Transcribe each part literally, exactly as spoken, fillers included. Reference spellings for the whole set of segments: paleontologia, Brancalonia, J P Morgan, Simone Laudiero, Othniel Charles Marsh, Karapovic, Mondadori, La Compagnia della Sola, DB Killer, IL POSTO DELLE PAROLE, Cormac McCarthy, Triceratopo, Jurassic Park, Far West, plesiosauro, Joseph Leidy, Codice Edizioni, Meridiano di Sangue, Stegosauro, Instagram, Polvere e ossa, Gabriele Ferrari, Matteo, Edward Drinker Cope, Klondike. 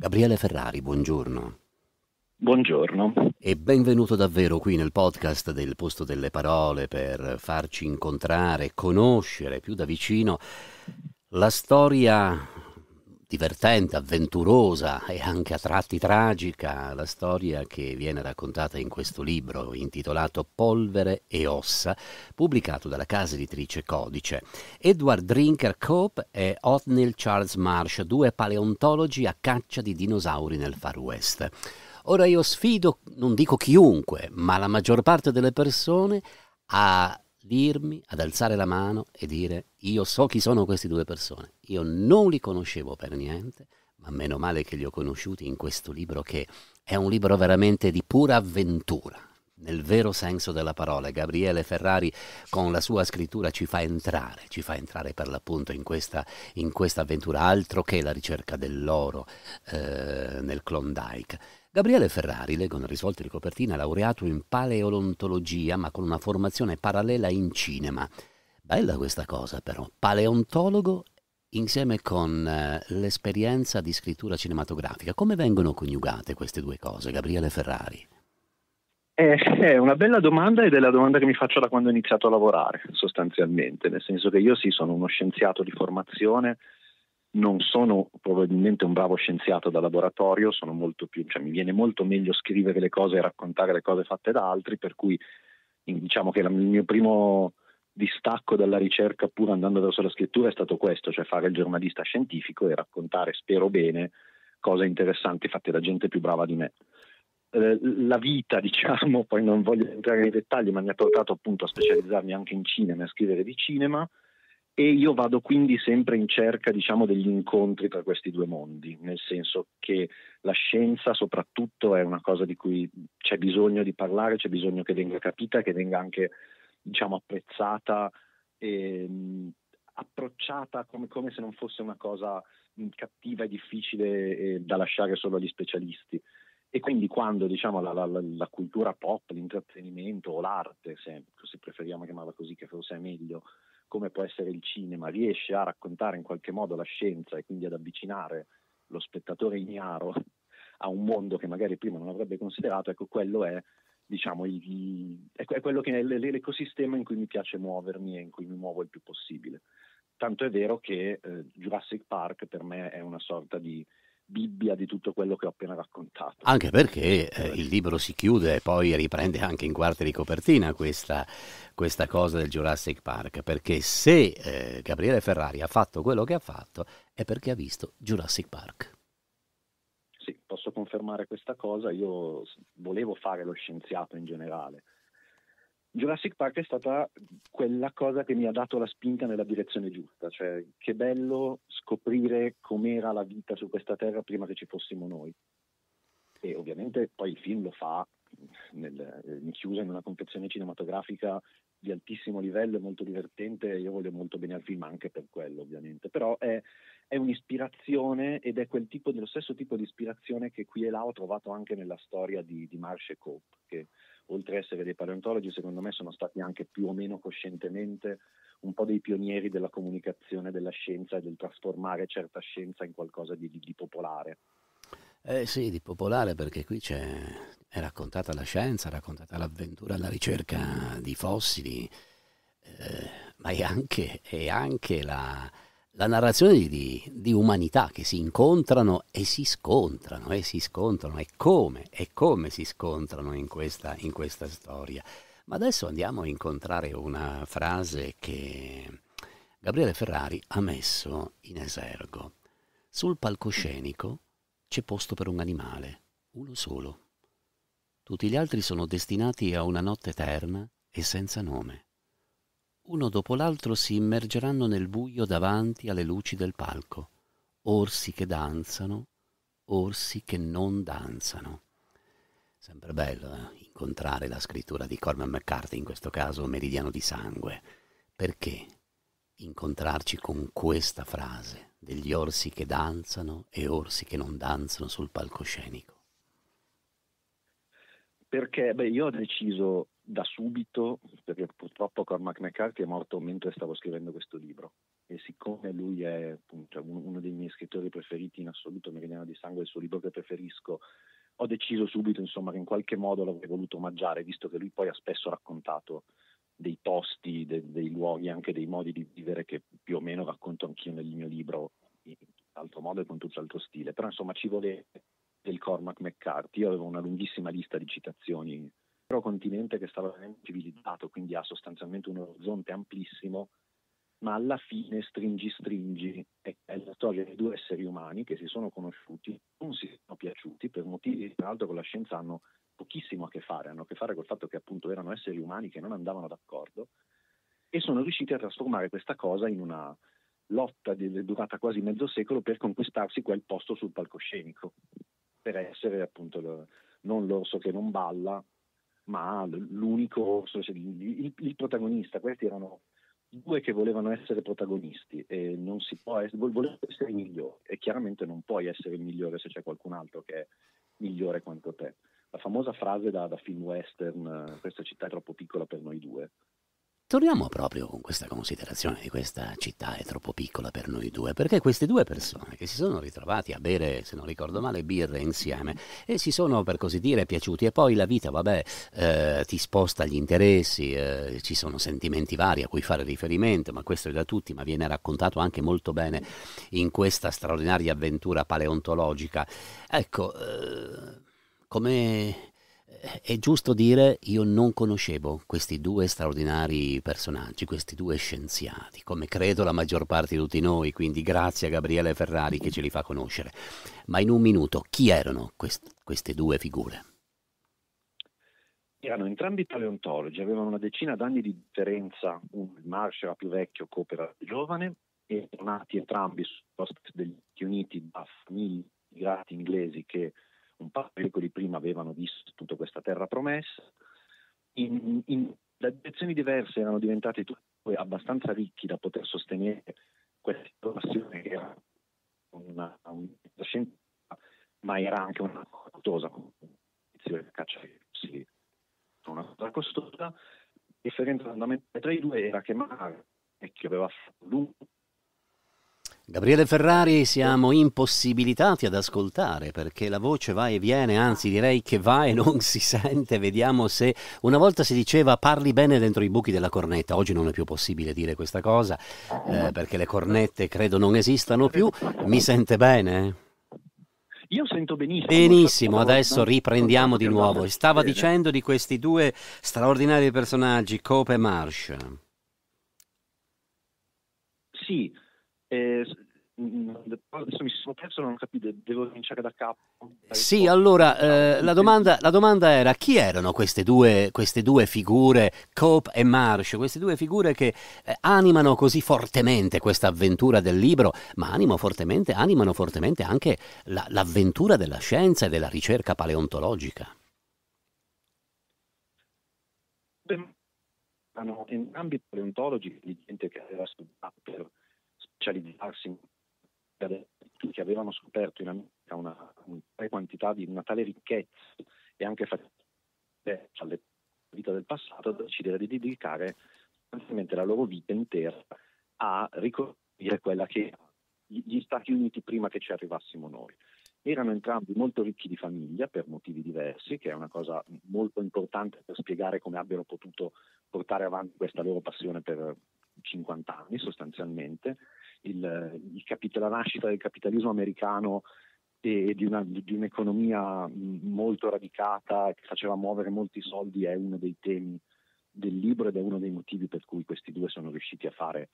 Gabriele Ferrari, buongiorno. Buongiorno. E benvenuto davvero qui nel podcast del Posto delle Parole per farci incontrare, conoscere più da vicino la storia divertente, avventurosa e anche a tratti tragica, la storia che viene raccontata in questo libro intitolato Polvere e ossa, pubblicato dalla casa editrice Codice. Edward Drinker Cope e Othniel Charles Marsh, due paleontologi a caccia di dinosauri nel Far West. Ora io sfido, non dico chiunque, ma la maggior parte delle persone a dirmi, ad alzare la mano e dire: io so chi sono queste due persone, io non li conoscevo per niente, ma meno male che li ho conosciuti in questo libro, che è un libro veramente di pura avventura nel vero senso della parola. Gabriele Ferrari con la sua scrittura ci fa entrare, ci fa entrare per l'appunto in questa, in questa avventura, altro che la ricerca dell'oro eh, nel Klondike. Gabriele Ferrari, leggo nel risvolto di copertina, laureato in paleontologia ma con una formazione parallela in cinema. Bella questa cosa però, paleontologo insieme con eh, l'esperienza di scrittura cinematografica. Come vengono coniugate queste due cose, Gabriele Ferrari? È una bella domanda ed è la domanda che mi faccio da quando ho iniziato a lavorare, sostanzialmente, nel senso che io sì, sono uno scienziato di formazione, non sono probabilmente un bravo scienziato da laboratorio, sono molto più, cioè mi viene molto meglio scrivere le cose e raccontare le cose fatte da altri, per cui diciamo che il mio primo distacco dalla ricerca, pur andando verso la scrittura, è stato questo, cioè fare il giornalista scientifico e raccontare, spero bene, cose interessanti fatte da gente più brava di me. La vita, diciamo, poi non voglio entrare nei dettagli, ma mi ha portato appunto a specializzarmi anche in cinema, a scrivere di cinema, e io vado quindi sempre in cerca, diciamo, degli incontri tra questi due mondi, nel senso che la scienza soprattutto è una cosa di cui c'è bisogno di parlare, c'è bisogno che venga capita, che venga anche, diciamo, apprezzata e approcciata come, come se non fosse una cosa cattiva e difficile e da lasciare solo agli specialisti. E quindi quando, diciamo, la, la, la cultura pop, l'intrattenimento o l'arte, se, se preferiamo chiamarla così, che forse è meglio, come può essere il cinema, riesce a raccontare in qualche modo la scienza e quindi ad avvicinare lo spettatore ignaro a un mondo che magari prima non avrebbe considerato, ecco, quello è, diciamo, il, è quello che è l'ecosistema in cui mi piace muovermi e in cui mi muovo il più possibile. Tanto è vero che eh, Jurassic Park per me è una sorta di Bibbia di tutto quello che ho appena raccontato. Anche perché eh, il libro si chiude e poi riprende anche in quarta di copertina questa, questa cosa del Jurassic Park, perché se eh, Gabriele Ferrari ha fatto quello che ha fatto è perché ha visto Jurassic Park. Sì, posso confermare questa cosa, io volevo fare lo scienziato in generale. Jurassic Park è stata quella cosa che mi ha dato la spinta nella direzione giusta, cioè che bello scoprire com'era la vita su questa terra prima che ci fossimo noi. E ovviamente poi il film lo fa nel, chiusa in una confezione cinematografica di altissimo livello, è molto divertente, io voglio molto bene al film anche per quello ovviamente, però è, è un'ispirazione ed è quel tipo, dello stesso tipo di ispirazione che qui e là ho trovato anche nella storia di, di Marsh e Cope, che oltre a essere dei paleontologi, secondo me sono stati anche più o meno coscientemente un po' dei pionieri della comunicazione della scienza e del trasformare certa scienza in qualcosa di, di, di popolare. Eh sì, di popolare, perché qui c'è, è raccontata la scienza, è raccontata l'avventura, la ricerca di fossili, eh, ma è anche, è anche la, la narrazione di, di umanità che si incontrano e si scontrano, e si scontrano, e come, e come si scontrano in questa, in questa storia. Ma adesso andiamo a incontrare una frase che Gabriele Ferrari ha messo in esergo. Sul palcoscenico c'è posto per un animale, uno solo. Tutti gli altri sono destinati a una notte eterna e senza nome. Uno dopo l'altro si immergeranno nel buio davanti alle luci del palco. Orsi che danzano, orsi che non danzano. Sempre bello eh? incontrare la scrittura di Cormac McCarthy, in questo caso Meridiano di Sangue. Perché incontrarci con questa frase? Degli orsi che danzano e orsi che non danzano sul palcoscenico? Perché beh, io ho deciso da subito, perché purtroppo Cormac McCarthy è morto mentre stavo scrivendo questo libro, e siccome lui è appunto uno dei miei scrittori preferiti in assoluto, Meridiano di Sangue è il suo libro che preferisco, ho deciso subito insomma che in qualche modo l'avrei voluto omaggiare, visto che lui poi ha spesso raccontato dei posti, de, dei luoghi, anche dei modi di vivere che più o meno racconto anch'io nel mio libro, in altro modo e con tutt'altro stile, però insomma ci voleva del Cormac McCarthy. Io avevo una lunghissima lista di citazioni, però continente che stava civilizzato, quindi ha sostanzialmente un orizzonte amplissimo, ma alla fine stringi stringi è la storia di due esseri umani che si sono conosciuti, non si sono piaciuti per motivi che tra l'altro con la scienza hanno pochissimo a che fare, hanno a che fare col fatto che appunto erano esseri umani che non andavano d'accordo, e sono riusciti a trasformare questa cosa in una lotta di, durata quasi mezzo secolo per conquistarsi quel posto sul palcoscenico, per essere appunto lo, non l'orso che non balla, ma l'unico orso, cioè il, il protagonista. Questi erano due che volevano essere protagonisti e non si può essere, volevano essere migliori, e chiaramente non puoi essere migliore se c'è qualcun altro che è migliore quanto te. La famosa frase da, da film western, questa città è troppo piccola per noi due. Torniamo proprio con questa considerazione di questa città è troppo piccola per noi due, perché queste due persone che si sono ritrovati a bere, se non ricordo male, birre insieme e si sono per così dire piaciuti, e poi la vita, vabbè, eh, ti sposta gli interessi, eh, ci sono sentimenti vari a cui fare riferimento, ma questo è da tutti, ma viene raccontato anche molto bene in questa straordinaria avventura paleontologica. Ecco, eh, come... è giusto dire, io non conoscevo questi due straordinari personaggi, questi due scienziati, come credo la maggior parte di tutti noi, quindi grazie a Gabriele Ferrari che ce li fa conoscere. Ma in un minuto, chi erano quest- queste due figure? Erano entrambi paleontologi, avevano una decina d'anni di differenza, il Marsh era più vecchio, Cope era più giovane, e sono nati entrambi sulla costa degli Stati Uniti da famiglie immigrati inglesi che un paio di secoli prima avevano visto tutta questa terra promessa, in, in da direzioni diverse erano diventati tutti abbastanza ricchi da poter sostenere questa passione che era una, una scienza, ma era anche una cosa costosa, una caccia sì, una cosa costosa. La differenza fondamentale tra i due era che Marco aveva fatto lungo. Gabriele Ferrari, siamo impossibilitati ad ascoltare perché la voce va e viene, anzi direi che va e non si sente. Vediamo se... una volta si diceva parli bene dentro i buchi della cornetta, oggi non è più possibile dire questa cosa eh, perché le cornette credo non esistano più. Mi sente bene? Io sento benissimo. Benissimo, adesso riprendiamo di nuovo. Stava dicendo di questi due straordinari personaggi, Cope e Marsh. Sì. Eh, adesso mi sono perso, non ho capito, devo cominciare da capo. Sì, allora eh, la, domanda, la domanda era chi erano queste due, queste due figure, Cope e Marsh, queste due figure che eh, animano così fortemente questa avventura del libro, ma animano fortemente, animano fortemente anche la, l'avventura della scienza e della ricerca paleontologica. Beh, erano entrambi paleontologi, di gente che aveva studiato per specializzarsi, che avevano scoperto in America una, una tale quantità di una tale ricchezza e anche alle vita del passato, da decidere di dedicare sostanzialmente la loro vita intera a ricostruire quella che gli Stati Uniti prima che ci arrivassimo noi. Erano entrambi molto ricchi di famiglia per motivi diversi, che è una cosa molto importante per spiegare come abbiano potuto portare avanti questa loro passione per cinquanta anni sostanzialmente. Il, il capit- la nascita del capitalismo americano e di, una, di un'economia molto radicata che faceva muovere molti soldi è uno dei temi del libro ed è uno dei motivi per cui questi due sono riusciti a fare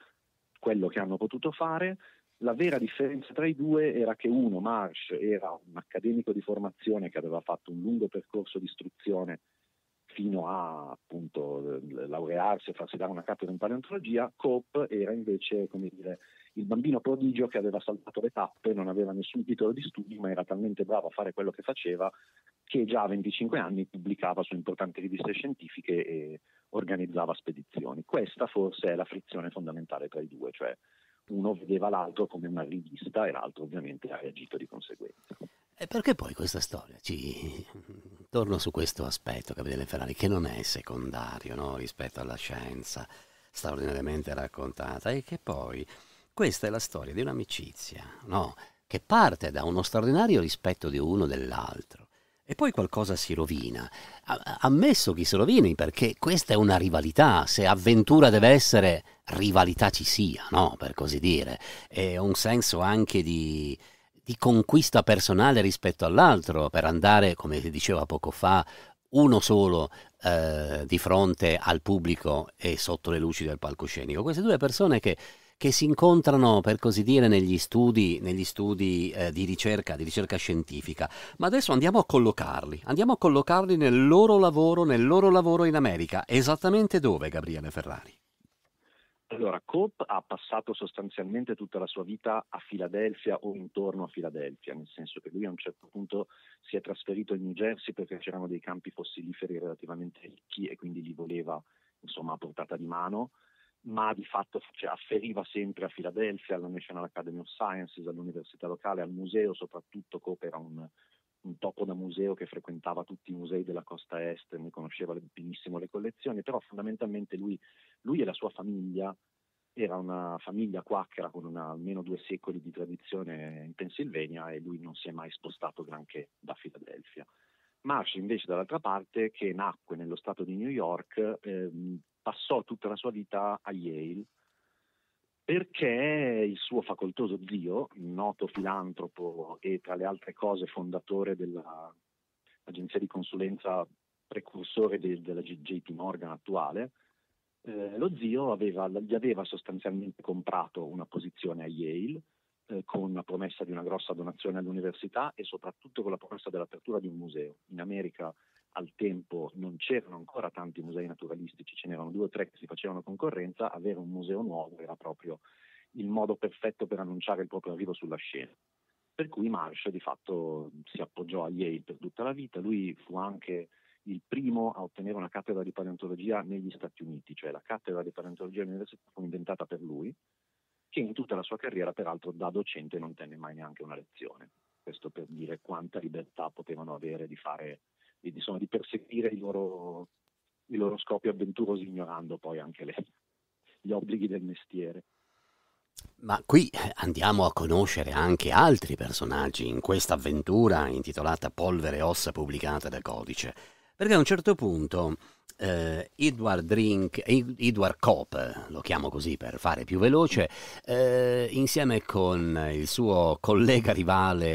quello che hanno potuto fare. La vera differenza tra i due era che uno, Marsh, era un accademico di formazione che aveva fatto un lungo percorso di istruzione fino a appunto laurearsi e farsi dare una cattedra in paleontologia. Cope era invece, come dire, il bambino prodigio che aveva saltato le tappe, non aveva nessun titolo di studi, ma era talmente bravo a fare quello che faceva che già a venticinque anni pubblicava su importanti riviste scientifiche e organizzava spedizioni. Questa forse è la frizione fondamentale tra i due, cioè uno vedeva l'altro come una rivista e l'altro ovviamente ha reagito di conseguenza. E perché poi questa storia ci... torno su questo aspetto, Gabriele Ferrari, che non è secondario, no? Rispetto alla scienza straordinariamente raccontata, e che poi Questa è la storia di un'amicizia, no? Che parte da uno straordinario rispetto di uno dell'altro e poi qualcosa si rovina. Ammesso chi si rovini, perché questa è una rivalità. Se avventura deve essere, rivalità ci sia, no? Per così dire. E un senso anche di... di conquista personale rispetto all'altro, per andare, come diceva poco fa, uno solo eh, di fronte al pubblico e sotto le luci del palcoscenico. Queste due persone che, che si incontrano, per così dire, negli studi, negli studi eh, di ricerca, di ricerca scientifica. Ma adesso andiamo a collocarli, andiamo a collocarli nel loro lavoro, nel loro lavoro in America. Esattamente dove, Gabriele Ferrari? Allora, Cope ha passato sostanzialmente tutta la sua vita a Filadelfia o intorno a Filadelfia, nel senso che lui a un certo punto si è trasferito in New Jersey perché c'erano dei campi fossiliferi relativamente ricchi e quindi li voleva, insomma, a portata di mano, ma di fatto cioè, afferiva sempre a Filadelfia, alla National Academy of Sciences, all'università locale, al museo soprattutto. Cope era un, un topo da museo che frequentava tutti i musei della costa est, ne conosceva benissimo le collezioni, però fondamentalmente lui... Lui e la sua famiglia, era una famiglia quacchera con una, almeno due secoli di tradizione in Pennsylvania, e lui non si è mai spostato granché da Filadelfia. Marsh invece dall'altra parte, che nacque nello stato di New York, eh, passò tutta la sua vita a Yale perché il suo facoltoso zio, noto filantropo e tra le altre cose fondatore dell'agenzia di consulenza precursore del, della J P Morgan attuale, Eh, lo zio aveva, gli aveva sostanzialmente comprato una posizione a Yale eh, con la promessa di una grossa donazione all'università e soprattutto con la promessa dell'apertura di un museo. In America al tempo non c'erano ancora tanti musei naturalistici, ce n'erano due o tre che si facevano concorrenza. Avere un museo nuovo era proprio il modo perfetto per annunciare il proprio arrivo sulla scena. Per cui Marsh di fatto si appoggiò a Yale per tutta la vita. Lui fu anche il primo a ottenere una cattedra di paleontologia negli Stati Uniti, cioè la cattedra di paleontologia all'università fu inventata per lui, che in tutta la sua carriera peraltro da docente non tenne mai neanche una lezione. Questo per dire quanta libertà potevano avere di fare, di, insomma, di perseguire i loro, i loro scopi avventurosi, ignorando poi anche le, gli obblighi del mestiere. Ma qui andiamo a conoscere anche altri personaggi in questa avventura intitolata Polvere e ossa, pubblicata da Codice. Perché a un certo punto eh, Edward Drink, Edward Cope, lo chiamo così per fare più veloce, eh, insieme con il suo collega rivale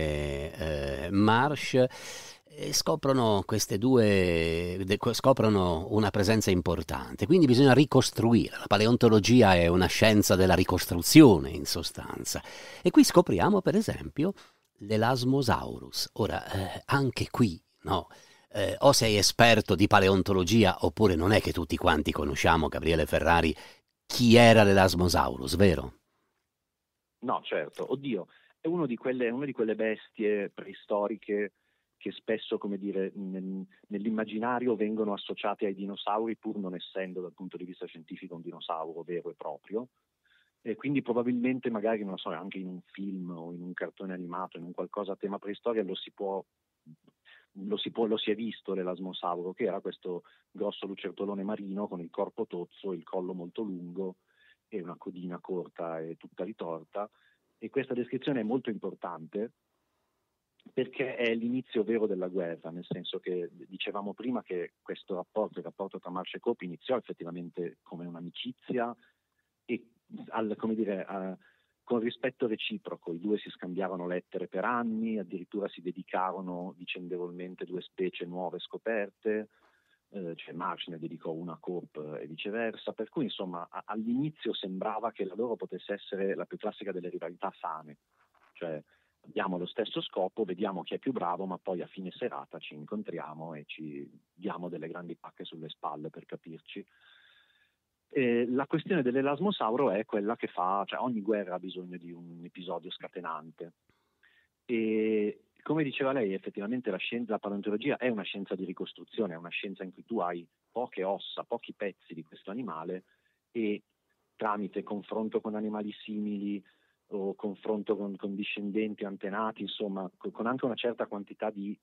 eh, Marsh, eh, scoprono queste due, scoprono una presenza importante. Quindi bisogna ricostruire. La paleontologia è una scienza della ricostruzione, in sostanza. E qui scopriamo, per esempio, l'Elasmosaurus. Ora, eh, anche qui, no? Eh, o sei esperto di paleontologia oppure non è che tutti quanti conosciamo, Gabriele Ferrari, chi era l'Elasmosaurus, vero? No, certo, oddio, è uno di quelle, una di quelle bestie preistoriche che spesso, come dire, nell'immaginario vengono associate ai dinosauri, pur non essendo dal punto di vista scientifico un dinosauro vero e proprio. E quindi probabilmente magari, non lo so, anche in un film o in un cartone animato, in un qualcosa a tema preistoria lo si può... Lo si, può, lo si è visto l'elasmosauro, che era questo grosso lucertolone marino con il corpo tozzo, il collo molto lungo e una codina corta e tutta ritorta. E questa descrizione è molto importante perché è l'inizio vero della guerra, nel senso che dicevamo prima che questo rapporto, il rapporto tra Marsh e Cope, iniziò effettivamente come un'amicizia e al, come dire, a, con rispetto reciproco. I due si scambiarono lettere per anni, addirittura si dedicarono vicendevolmente due specie nuove scoperte, eh, cioè Marsh ne dedicò una a Cope e viceversa, per cui insomma all'inizio sembrava che la loro potesse essere la più classica delle rivalità sane, cioè abbiamo lo stesso scopo, vediamo chi è più bravo, ma poi a fine serata ci incontriamo e ci diamo delle grandi pacche sulle spalle, per capirci. Eh, la questione dell'elasmosauro è quella che fa, cioè ogni guerra ha bisogno di un episodio scatenante e, come diceva lei, effettivamente la scienza, la paleontologia è una scienza di ricostruzione, è una scienza in cui tu hai poche ossa, pochi pezzi di questo animale e tramite confronto con animali simili o confronto con, con discendenti, antenati, insomma con anche una certa quantità di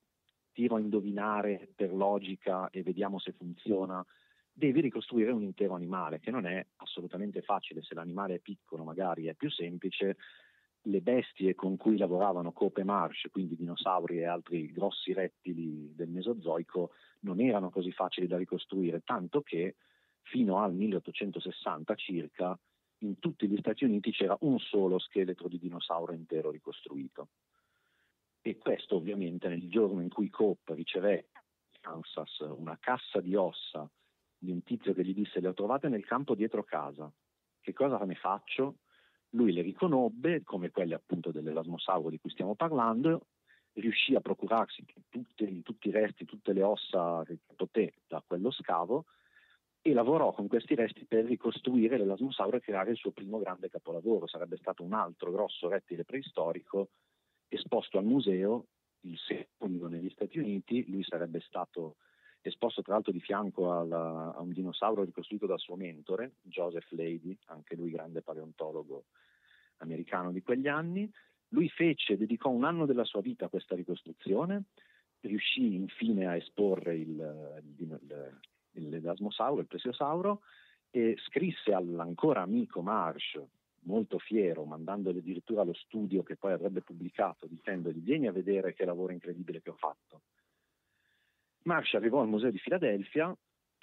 tiro a indovinare per logica e vediamo se funziona devi ricostruire un intero animale, che non è assolutamente facile. Se l'animale è piccolo magari è più semplice. Le bestie con cui lavoravano Cope e Marsh, quindi dinosauri e altri grossi rettili del Mesozoico, non erano così facili da ricostruire, tanto che fino al milleottocentosessanta circa in tutti gli Stati Uniti c'era un solo scheletro di dinosauro intero ricostruito. E questo ovviamente nel giorno in cui Cope ricevette in Kansas una cassa di ossa di un tizio che gli disse: le ho trovate nel campo dietro casa, che cosa ne faccio? Lui le riconobbe come quelle appunto dell'elasmosauro di cui stiamo parlando, riuscì a procurarsi tutti, tutti i resti, tutte le ossa che poté da quello scavo, e lavorò con questi resti per ricostruire l'elasmosauro e creare il suo primo grande capolavoro. Sarebbe stato un altro grosso rettile preistorico esposto al museo, il secondo negli Stati Uniti. Lui sarebbe stato esposto tra l'altro di fianco alla, a un dinosauro ricostruito dal suo mentore, Joseph Leidy, anche lui grande paleontologo americano di quegli anni. Lui fece, dedicò un anno della sua vita a questa ricostruzione, riuscì infine a esporre il, il, il, l'elasmosauro, il plesiosauro, e scrisse all'ancora amico Marsh, molto fiero, mandandogli addirittura allo studio che poi avrebbe pubblicato, dicendogli: vieni a vedere che lavoro incredibile che ho fatto. Marsh arrivò al museo di Filadelfia,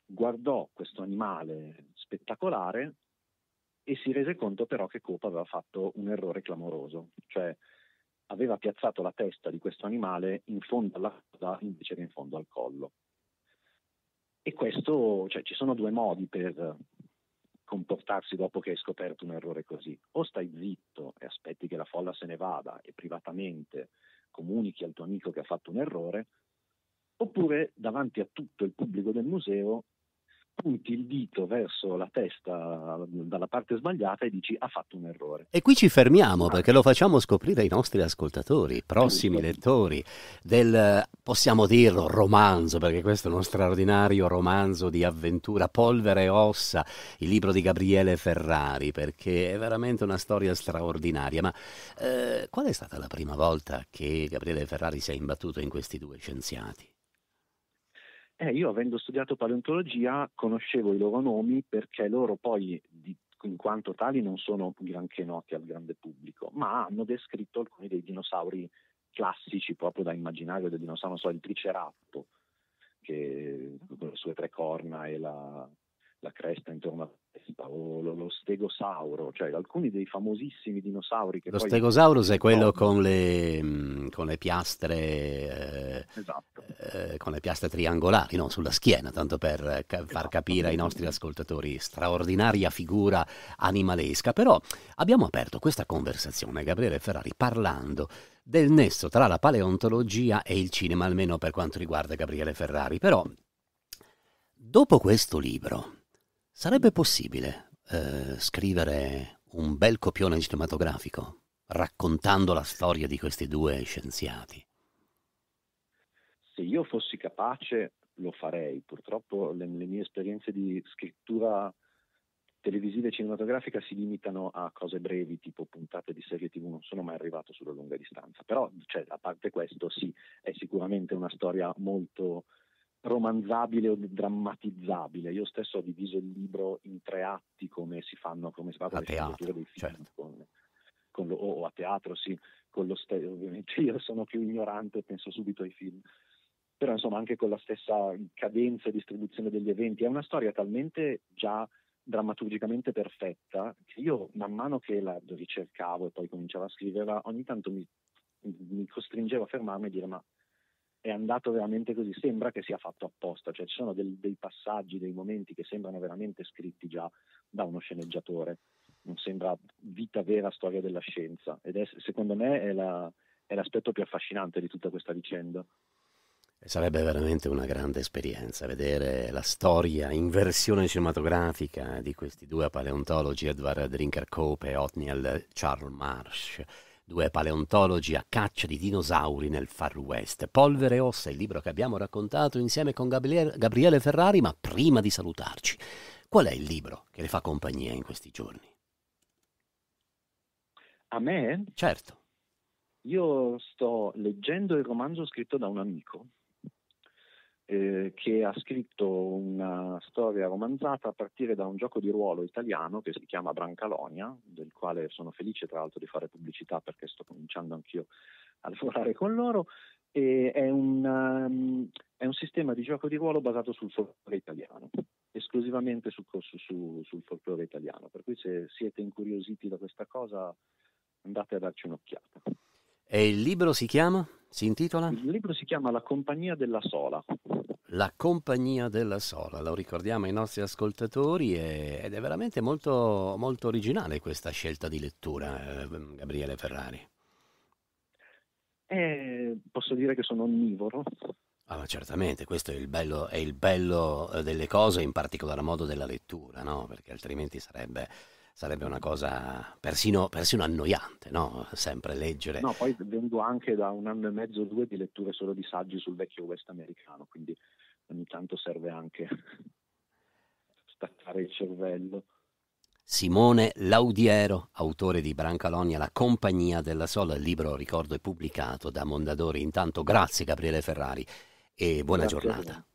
guardò questo animale spettacolare e si rese conto però che Cope aveva fatto un errore clamoroso, cioè aveva piazzato la testa di questo animale in fondo alla coda invece che in fondo al collo. E questo, cioè ci sono due modi per comportarsi dopo che hai scoperto un errore così: o stai zitto e aspetti che la folla se ne vada e privatamente comunichi al tuo amico che ha fatto un errore, oppure davanti a tutto il pubblico del museo punti il dito verso la testa dalla parte sbagliata e dici: ha fatto un errore. E qui ci fermiamo, perché lo facciamo scoprire ai nostri ascoltatori, prossimi lettori del, possiamo dirlo, romanzo, perché questo è uno straordinario romanzo di avventura, Polvere e ossa, il libro di Gabriele Ferrari, perché è veramente una storia straordinaria. Ma eh, qual è stata la prima volta che Gabriele Ferrari si è imbattuto in questi due scienziati? Eh, io, avendo studiato paleontologia, conoscevo i loro nomi, perché loro poi, di, in quanto tali, non sono granché noti al grande pubblico, ma hanno descritto alcuni dei dinosauri classici, proprio da immaginario del dinosauro, so, il Triceratopo, che con le sue tre corna e la, la cresta intorno alla testa, o lo, lo Stegosauro, cioè alcuni dei famosissimi dinosauri. Che lo poi Stegosauro è quello con le, con le piastre. Eh... Esatto. Con le piastre triangolari, no? Sulla schiena, tanto per ca- far capire ai nostri ascoltatori, straordinaria figura animalesca. Però abbiamo aperto questa conversazione, Gabriele Ferrari, parlando del nesso tra la paleontologia e il cinema, almeno per quanto riguarda Gabriele Ferrari. Però dopo questo libro sarebbe possibile eh, scrivere un bel copione cinematografico raccontando la storia di questi due scienziati? Se io fossi capace lo farei. Purtroppo le, le mie esperienze di scrittura televisiva e cinematografica si limitano a cose brevi, tipo puntate di serie tivù, non sono mai arrivato sulla lunga distanza. Però, cioè, a parte questo, sì, è sicuramente una storia molto romanzabile o drammatizzabile. Io stesso ho diviso il libro in tre atti, come si fanno, come si fa con le scritture dei film, certo. con, con lo, o a teatro, sì, con lo stesso. Ovviamente io sono più ignorante e penso subito ai film. Però insomma anche con la stessa cadenza e distribuzione degli eventi è una storia talmente già drammaturgicamente perfetta che io, man mano che la ricercavo e poi cominciavo a scriverla, ogni tanto mi, mi costringevo a fermarmi e dire: ma è andato veramente così? Sembra che sia fatto apposta. Cioè ci sono del, dei passaggi, dei momenti che sembrano veramente scritti già da uno sceneggiatore, non sembra vita vera, storia della scienza. Ed è, secondo me, è, la, è l'aspetto più affascinante di tutta questa vicenda. Sarebbe veramente una grande esperienza vedere la storia in versione cinematografica di questi due paleontologi, Edward Drinker Cope e Othniel Charles Marsh, due paleontologi a caccia di dinosauri nel Far West. Polvere e ossa, il libro che abbiamo raccontato insieme con Gabriele Ferrari. Ma prima di salutarci, qual è il libro che le fa compagnia in questi giorni? A me? Certo. Io sto leggendo il romanzo scritto da un amico, eh, che ha scritto una storia romanzata a partire da un gioco di ruolo italiano che si chiama Brancalonia, del quale sono felice tra l'altro di fare pubblicità perché sto cominciando anch'io a lavorare con loro. E è, un, um, è un sistema di gioco di ruolo basato sul folklore italiano, esclusivamente su, su, su, sul folklore italiano, per cui se siete incuriositi da questa cosa andate a darci un'occhiata. E il libro si chiama? Si intitola? Il libro si chiama La Compagnia della Sola. La Compagnia della Sola, lo ricordiamo ai nostri ascoltatori, e, ed è veramente molto, molto originale questa scelta di lettura, eh, Gabriele Ferrari. Eh, posso dire che sono onnivoro. Ah, ma certamente, questo è il bello, è il bello delle cose, in particolar modo della lettura, no? Perché altrimenti sarebbe, sarebbe una cosa persino, persino annoiante, no? Sempre leggere. No, poi vengo anche da un anno e mezzo o due di letture solo di saggi sul vecchio West americano, quindi ogni tanto serve anche staccare il cervello. Simone Laudiero, autore di Brancalonia, La Compagnia della Sola, il libro, ricordo, è pubblicato da Mondadori. Intanto grazie Gabriele Ferrari e buona grazie giornata.